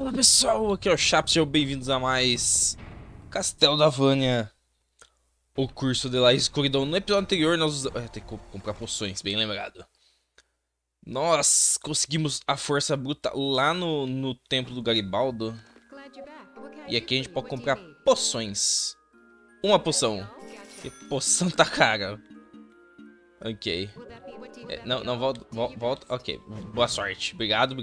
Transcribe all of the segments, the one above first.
Olá pessoal, aqui é o Chaps, sejam bem-vindos a mais Castelo da Vânia, o curso de La Escuridão. No episódio anterior nós... tem que comprar poções, bem lembrado. Nós conseguimos a força bruta lá no templo do Garibaldo. E aqui a gente pode comprar poções. Uma poção. Que poção tá cara. Ok. Não, volta. Ok, boa sorte. Obrigado.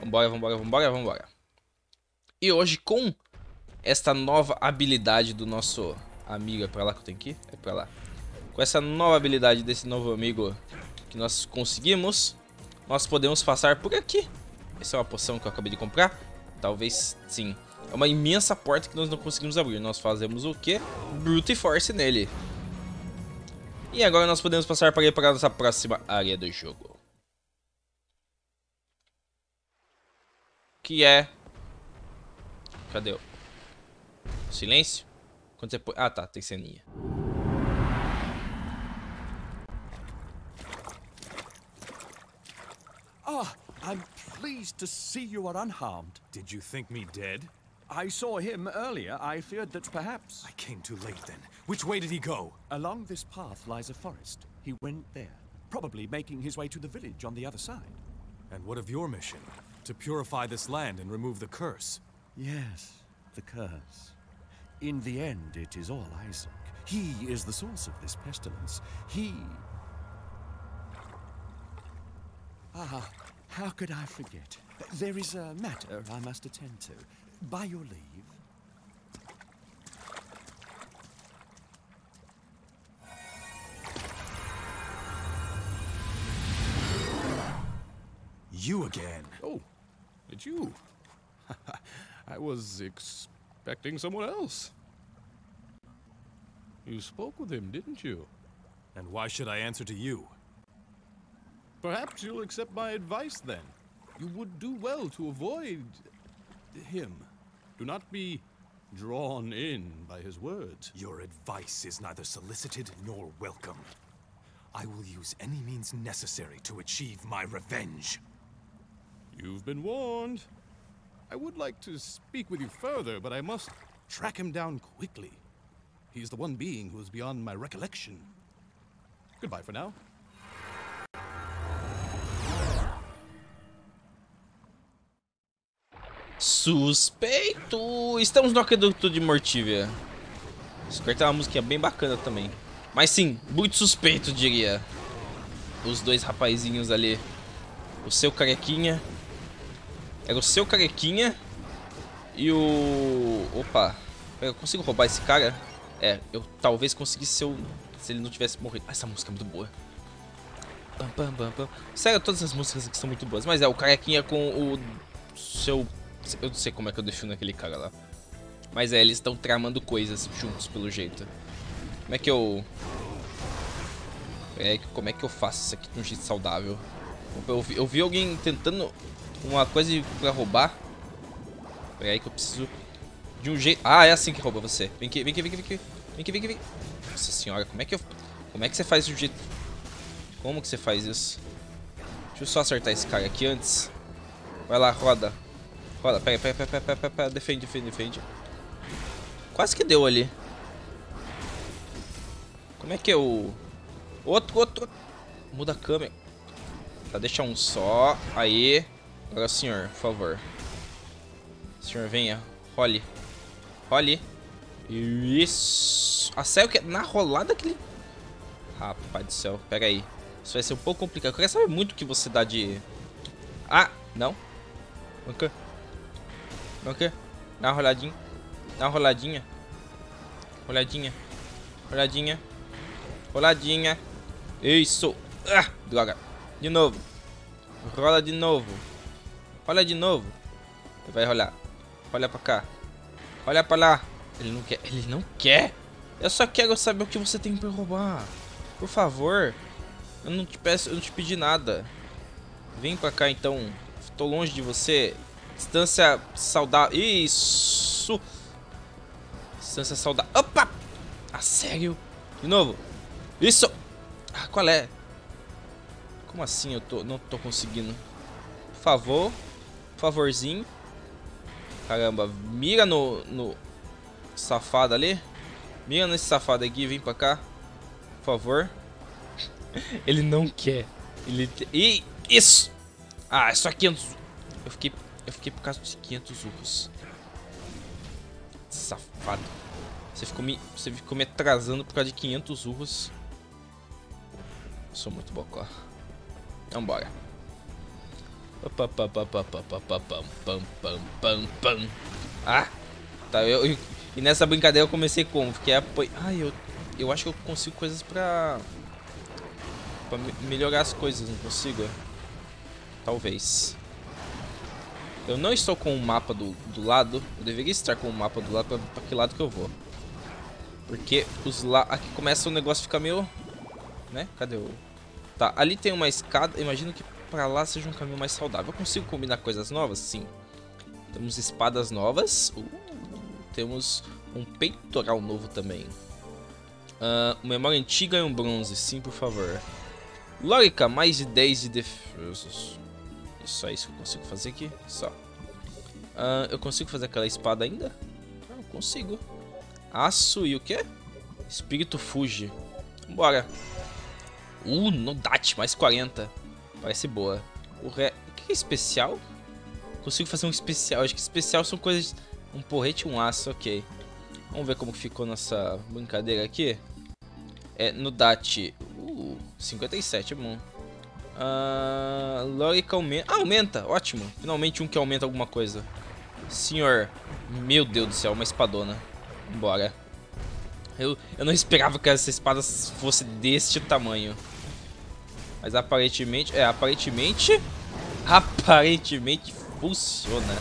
Vambora. E hoje com esta nova habilidade do nosso amigo... É pra lá que eu tenho que ir? É pra lá. Com essa nova habilidade desse novo amigo que nós conseguimos, nós podemos passar por aqui. Essa é uma poção que eu acabei de comprar. Talvez sim. É uma imensa porta que nós não conseguimos abrir. Nós fazemos o quê? Brute Force nele. E agora nós podemos passar para ir para a nossa próxima área do jogo, que é... Cadê o silêncio? Quando você põe... Ah tá, tem ceninha. Ah, I'm pleased to see you are unharmed. Did you think me dead? I saw him earlier. I feared that perhaps... I came too late then. Which way did he go? Along this path lies a forest. He went there, probably making his way to the village on the other side. And what of your mission? To purify this land and remove the curse. Yes, the curse. In the end, it is all Isaac. He is the source of this pestilence. He... Ah, how could I forget? There is a matter I must attend to. By your leave. You again. Oh, it's you. I was expecting someone else. You spoke with him, didn't you? And why should I answer to you? Perhaps you'll accept my advice then. You would do well to avoid him. Do not be drawn in by his words. Your advice is neither solicited nor welcome. I will use any means necessary to achieve my revenge. You've been warned. I would like to speak with you further, but I must track him down quickly. He's the one being who is beyond my recollection. Goodbye for now. Suspeito! Estamos no aqueduto de Mortívia. Esse cara tem uma musiquinha bem bacana também. Mas sim, muito suspeito, diria. Os dois rapazinhos ali. O seu carequinha. Era o seu carequinha. E o... Opa. Eu consigo roubar esse cara? É, eu talvez conseguisse se ele não tivesse morrido. Essa música é muito boa. Pam, pam, pam, pam. Sério, todas as músicas aqui são muito boas. Mas é, o carequinha com o seu... Eu não sei como é que eu defino aquele cara lá. Mas é, eles estão tramando coisas juntos, pelo jeito. Como é que eu... como é que eu faço isso aqui de um jeito saudável? Eu vi alguém tentando uma coisa pra roubar. Pera aí que eu preciso de um jeito... Ah, é assim que rouba você. Vem aqui. Nossa senhora, como é que você faz isso de um jeito... Como que você faz isso? Deixa eu só acertar esse cara aqui antes. Vai lá, roda. Roda, pega. Defende. Quase que deu ali. Como é que eu... Outro. Muda a câmera. Tá, deixa um só. Aí. Agora o senhor, por favor. Senhor, venha. Role. Isso. A sério que é na rolada que ele... Rapaz do céu. Pera aí. Isso vai ser um pouco complicado. Eu quero saber muito o que você dá de... Ah, não. Ok. Dá uma roladinha. Roladinha. Isso. Ah, droga. De novo. Rola de novo. Ele vai rolar. Olha pra cá. Olha pra lá. Ele não quer. Eu só quero saber o que você tem pra roubar. Por favor. Eu não te pedi nada. Vem pra cá então. Tô longe de você. Distância saudável. Isso. Distância saudável. Opa. Ah, sério? De novo. Isso. Ah, qual é? Como assim eu tô... Não tô conseguindo. Por favor. Por favorzinho. Caramba, mira no safado ali. Mira nesse safado aqui, vem pra cá, por favor. Ele não quer. Ele... E isso! Ah, é só 500. Eu fiquei por causa dos 500 urros. Safado. Você ficou me atrasando por causa de 500 urros. Sou muito bocó. Vambora. Ah! Tá, e nessa brincadeira eu comecei como? Fiquei apoiando. Ah, eu acho que eu consigo coisas pra melhorar as coisas, não consigo? Talvez. Eu não estou com o mapa do lado. Eu deveria estar com o mapa do lado pra que lado que eu vou. Porque aqui começa o negócio a ficar meio... Né? Cadê o... Tá, ali tem uma escada. Imagino que pra lá seja um caminho mais saudável. Eu consigo combinar coisas novas? Sim. Temos espadas novas. Temos um peitoral novo também. Memória antiga e um bronze. Sim, por favor. Lórica, mais de 10 de defesa. Só isso que eu consigo fazer aqui. Só. Eu consigo fazer aquela espada ainda? Não, consigo. Aço e o quê? Espírito fuge. Bora. No DAT, mais 40. Parece boa. O que é especial? Consigo fazer um especial. Acho que especial são coisas... Um porrete e um aço, ok. Vamos ver como ficou nossa brincadeira aqui. É, no DAT. 57, é bom. Lógica aumenta. Ah, aumenta! Ótimo! Finalmente um que aumenta alguma coisa. Senhor. Meu Deus do céu, uma espadona. Bora. Eu não esperava que essa espada fosse deste tamanho. Mas aparentemente... É, aparentemente... Aparentemente funciona.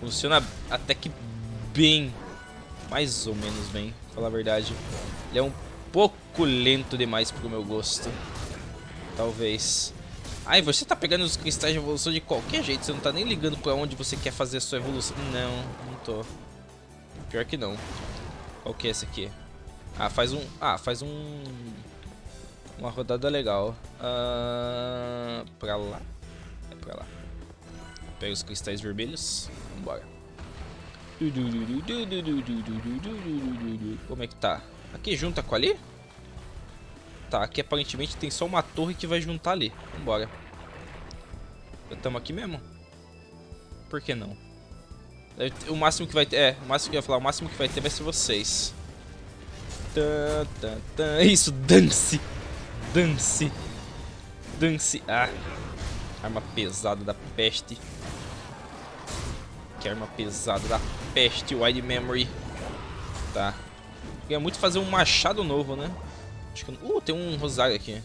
Funciona até que bem. Mais ou menos bem, pra falar a verdade. Ele é um pouco lento demais pro meu gosto. Talvez. Ai, você tá pegando os cristais de evolução de qualquer jeito. Você não tá nem ligando pra onde você quer fazer a sua evolução. Não, não tô. Pior que não. Qual que é esse aqui? Ah, faz um... Uma rodada legal. Pra lá. É pra lá. Pega os cristais vermelhos. Vambora. Como é que tá? Aqui junta com ali? Tá, aqui aparentemente tem só uma torre que vai juntar ali. Vambora. Já estamos aqui mesmo? Por que não? O máximo que vai ter... É, o máximo que eu ia falar, o máximo que vai ter vai ser vocês. Isso, dance! Dance! Dance! Ah! Arma pesada da peste. Que arma pesada da peste, wide memory. Tá. Eu queria muito fazer um machado novo, né? Acho que eu... tem um rosário aqui.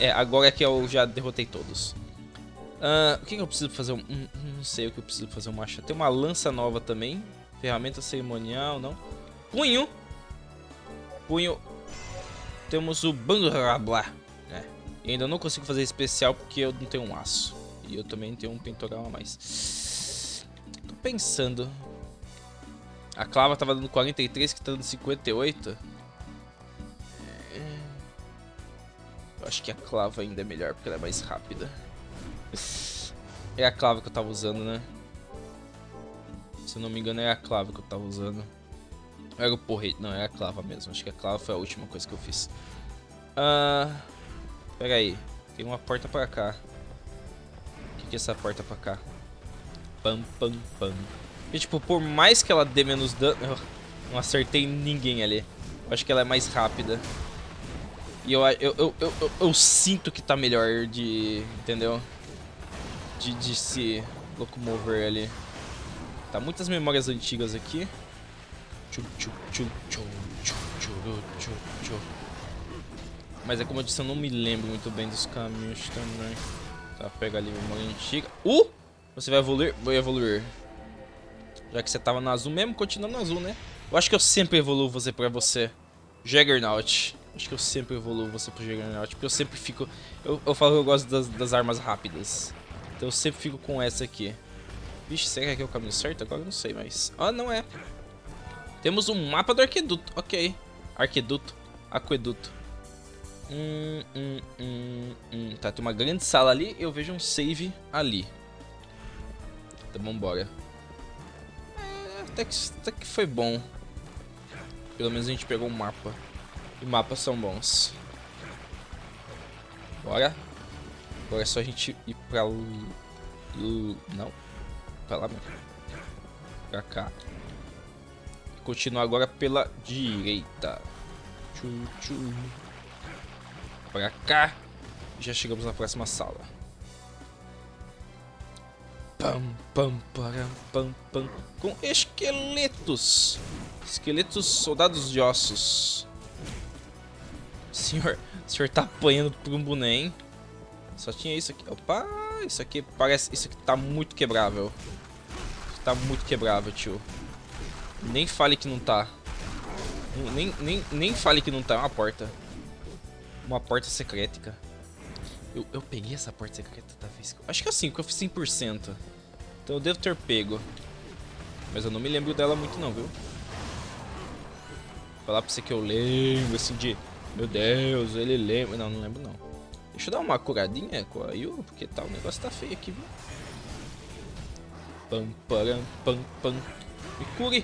É, agora que eu já derrotei todos. O que eu preciso fazer? Não sei o que eu preciso fazer um machado. Tem uma lança nova também. Ferramenta cerimonial, não. Punho! Punho. Temos o Bandrablá. É. E ainda não consigo fazer especial porque eu não tenho um aço. E eu também tenho um peitoral a mais. Tô pensando. A clava tava dando 43, que tá dando 58. Eu acho que a clava ainda é melhor, porque ela é mais rápida. É a clava que eu tava usando, né? Se eu não me engano, é a clava que eu tava usando. Era o porrete. Não, era a clava mesmo. Acho que a clava foi a última coisa que eu fiz. Pera aí. Tem uma porta pra cá. O que é essa porta pra cá? Pam, pam, pam. E, tipo, por mais que ela dê menos dano... Eu não acertei ninguém ali. Eu acho que ela é mais rápida. E eu sinto que tá melhor de... Entendeu? De se locomover ali. Tá, muitas memórias antigas aqui. Mas é como eu disse, eu não me lembro muito bem dos caminhos também. Tá, pega ali a memória antiga. Você vai evoluir? Vou evoluir. Já que você tava no azul mesmo, continua no azul, né? Eu acho que eu sempre evoluo você pra você. Juggernaut. Acho que eu sempre evoluo você pro Juggernaut. Porque eu sempre fico... Eu falo que eu gosto das armas rápidas. Então eu sempre fico com essa aqui. Vixe, será que é o caminho certo? Agora eu não sei mais. Ah, não é. Temos um mapa do arqueduto. Ok. Arqueduto. Aqueduto. Tá, tem uma grande sala ali. Eu vejo um save ali. Então vambora. É, até que foi bom. Pelo menos a gente pegou um mapa. E mapas são bons. Bora. Agora é só a gente ir pra... Não. Pra lá mesmo. Pra cá. Continuar agora pela direita. Tchu, tchu. Pra cá. Já chegamos na próxima sala. Pam, pam, param, pam, pam. Com esqueletos. Esqueletos, soldados de ossos. O senhor tá apanhando por um boné, hein? Só tinha isso aqui. Opa, isso aqui parece... Isso aqui tá muito quebrável. Tá muito quebrável, tio. Nem fale que não tá. Nem fale que não tá. É uma porta. Uma porta secreta. Eu peguei essa porta secreta da vez. Acho que assim, que eu fiz 100%. Então eu devo ter pego. Mas eu não me lembro dela muito não, viu? Vou falar pra você que eu lembro, assim, de... Meu Deus, ele lembra. Não, não lembro não. Deixa eu dar uma curadinha com a Yu, porque tá, o negócio tá feio aqui, viu? Pam, param, pam, pam. Me cure.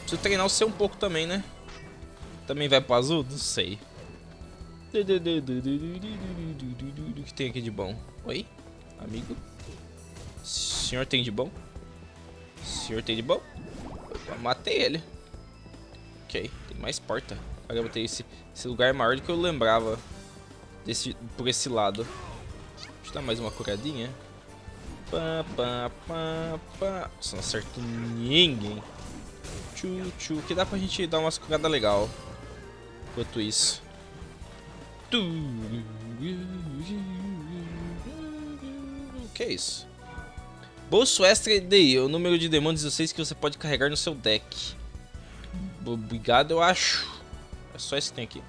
Preciso treinar o seu um pouco também, né? Também vai pro azul? Não sei. O que tem aqui de bom? Oi, amigo. O senhor tem de bom? O senhor tem de bom? Eu matei ele. Ok, tem mais porta. Caramba, tem esse lugar maior do que eu lembrava. Por esse lado. Deixa eu dar mais uma curadinha. Pá, pá, pá, pá. Nossa, não acerto ninguém. Tchu, tchu. Que dá pra gente dar umas curadas legal. Enquanto isso. O que é isso? Bolso extra DI, o número de demônios 16 que você pode carregar no seu deck. Obrigado, eu acho. É só esse que tem aqui.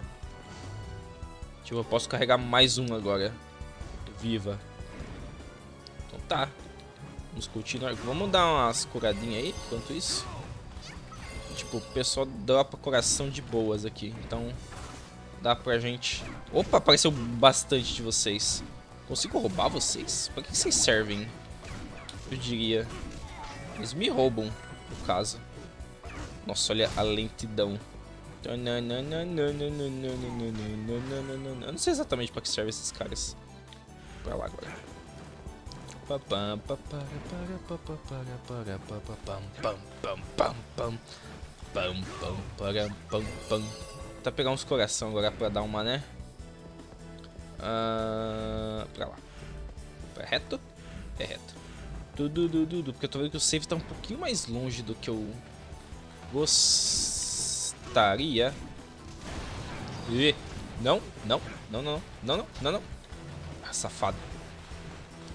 Tipo, eu posso carregar mais um agora. Viva. Então tá. Vamos continuar. Vamos dar umas curadinhas aí, enquanto isso. Tipo, o pessoal dropa coração de boas aqui. Então... Dá pra gente... Opa, apareceu bastante de vocês. Consigo roubar vocês? Pra que vocês servem? Eu diria. Eles me roubam, no caso. Nossa, olha a lentidão. Eu não sei exatamente pra que servem esses caras. Pra lá agora. Tá pegar uns coração agora pra dar uma, né? Pra lá. É reto? É reto. Porque eu tô vendo que o save tá um pouquinho mais longe do que eu gostaria. E... Não, não, não, não, não, não, não, não. Ah, safado.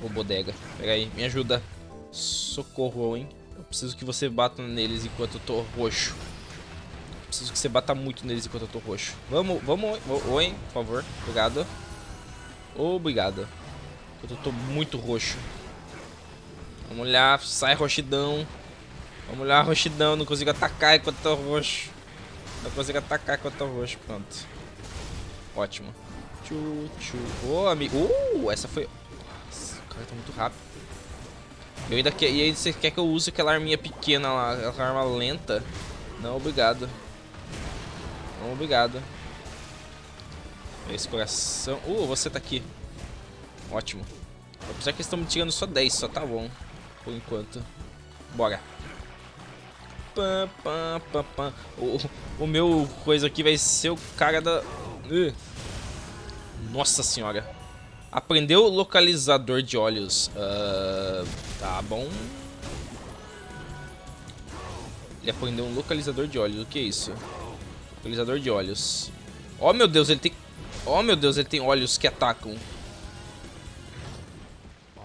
Ô, bodega. Pera aí, me ajuda. Socorro, hein? Eu preciso que você bata neles enquanto eu tô roxo. Preciso que você bata muito neles enquanto eu tô roxo. Vamos, oi, por favor. Obrigado. Obrigado. Eu tô muito roxo. Vamos lá, sai roxidão. Vamos lá, roxidão. Não consigo atacar enquanto eu tô roxo. Não consigo atacar enquanto eu tô roxo. Pronto. Ótimo. Tchu, tchu. Ô, amigo. Essa foi... Nossa, o cara tá muito rápido. Eu ainda quer... E aí você quer que eu use aquela arminha pequena lá, aquela arma lenta? Não, obrigado. Obrigado. Esse coração. Você tá aqui. Ótimo. Apesar que eles estão me tirando só 10, só tá bom. Por enquanto. Bora. Pá, pá, pá, pá. O meu coisa aqui vai ser o cara da... Nossa senhora. Aprendeu o localizador de olhos. Tá bom. Ele aprendeu um localizador de olhos. O que é isso? Localizador de olhos. Oh, meu Deus, ele tem... Oh, meu Deus, ele tem olhos que atacam.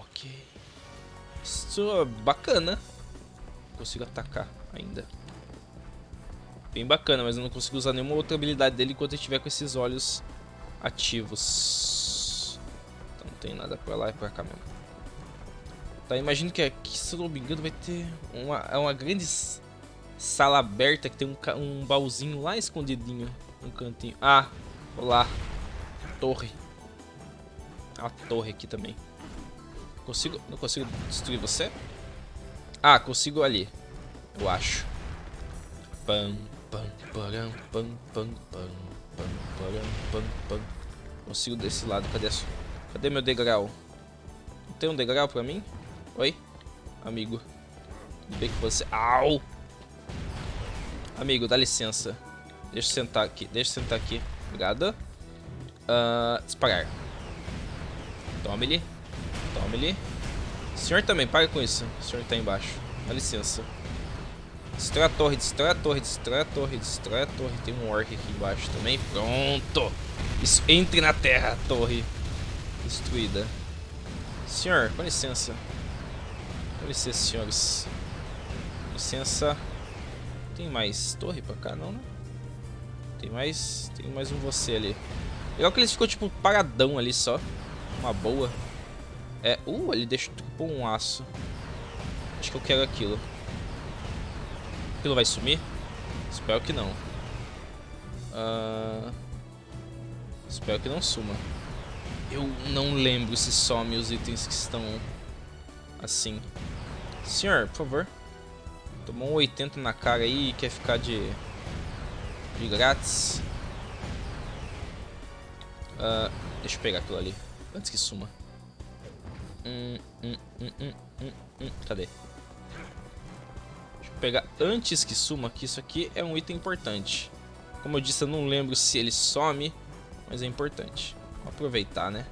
Ok. Isso é bacana. Não consigo atacar ainda. Bem bacana, mas eu não consigo usar nenhuma outra habilidade dele enquanto eu estiver com esses olhos ativos. Então não tem nada pra lá e pra cá mesmo. Tá, imagino que aqui, se eu não me engano, vai ter uma grande... Sala aberta que tem um baúzinho lá escondidinho. Um cantinho. Ah, olá. Torre. A torre aqui também. Não consigo destruir você? Ah, consigo ali. Eu acho. Consigo desse lado. Cadê meu degrau? Não tem um degrau pra mim? Oi? Amigo. Tudo bem que você... Au! Amigo, dá licença. Deixa eu sentar aqui. Obrigada. Disparar. Tome-lhe. O senhor também, para com isso. O senhor tá embaixo. Dá licença. Destrói a torre, destrói a torre. Tem um orc aqui embaixo também. Pronto. Isso, entre na terra, torre. Destruída. Senhor, com licença. Com licença, senhores. Com licença. Tem mais torre pra cá, não, né? Tem mais um você ali. Legal que ele ficou tipo paradão ali só. Uma boa. É, ele deixou um aço. Acho que eu quero aquilo. Aquilo vai sumir? Espero que não. Espero que não suma. Eu não lembro se some os itens que estão assim. Senhor, por favor. Tomou um 80 na cara aí e quer ficar de grátis. Deixa eu pegar aquilo ali. Antes que suma. Cadê? Deixa eu pegar antes que suma, que isso aqui é um item importante. Como eu disse, eu não lembro se ele some, mas é importante. Vou aproveitar, né?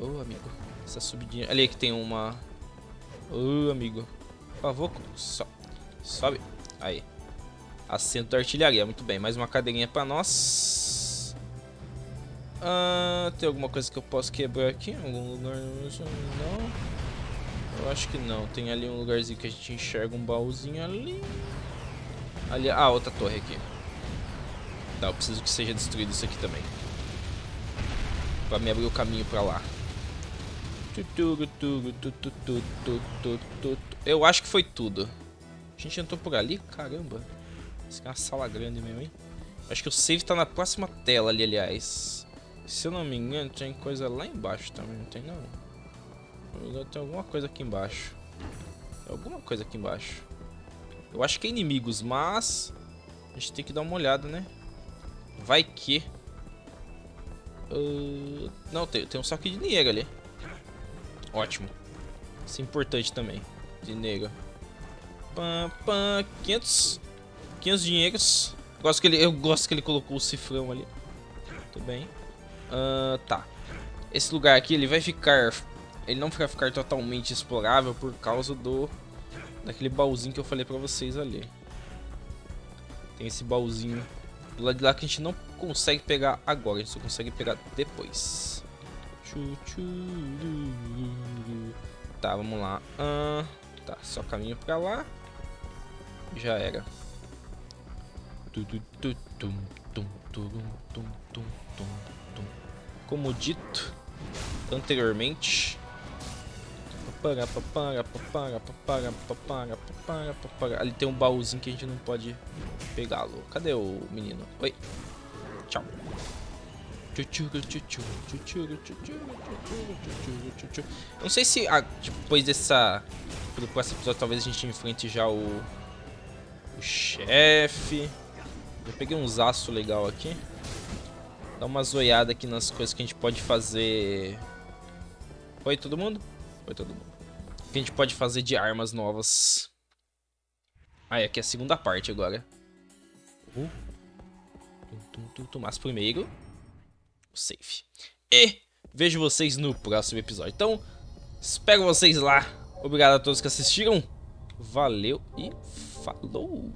Ô, amigo. Essa subidinha. Ali que tem uma... Ô, amigo. Por favor, sobe. Aí. Assento da artilharia. Muito bem. Mais uma cadeirinha pra nós. Tem alguma coisa que eu posso quebrar aqui? Algum lugar? Não. Eu acho que não. Tem ali um lugarzinho que a gente enxerga um baúzinho ali. Ali, outra torre aqui. Tá, eu preciso que seja destruído isso aqui também. Pra me abrir o caminho pra lá. Eu acho que foi tudo. A gente entrou por ali? Caramba. Isso aqui é uma sala grande mesmo, hein? Acho que o save tá na próxima tela ali, aliás. Se eu não me engano, tem coisa lá embaixo também, não tem não? Tem alguma coisa aqui embaixo. Eu acho que é inimigos, mas... A gente tem que dar uma olhada, né? Vai que... Não, tem um saco de dinheiro ali. Ótimo. Isso é importante também. Dinheiro. 500 dinheiros. Eu gosto que ele colocou o cifrão ali. Tudo bem. Tá. Esse lugar aqui, ele vai ficar... Ele não vai ficar totalmente explorável por causa do... Daquele baúzinho que eu falei pra vocês ali. Tem esse baúzinho do lado de lá que a gente não consegue pegar agora. A gente só consegue pegar depois. Tá, vamos lá. Tá, só caminho pra lá. Já era. Como dito anteriormente, ali tem um baúzinho que a gente não pode pegá-lo. Cadê o menino? Oi. Tchau. Eu não sei se depois dessa, pelo próximo episódio, talvez a gente enfrente já o chefe. Eu peguei uns aços legal aqui. Dá uma zoiada aqui nas coisas que a gente pode fazer. Oi, todo mundo? Oi, todo mundo. O que a gente pode fazer de armas novas. Aqui é a segunda parte agora. Mas primeiro, o save. E vejo vocês no próximo episódio. Então, espero vocês lá. Obrigado a todos que assistiram. Valeu e falou!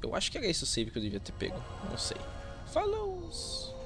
Eu acho que era esse o save que eu devia ter pego. Não sei. Falou!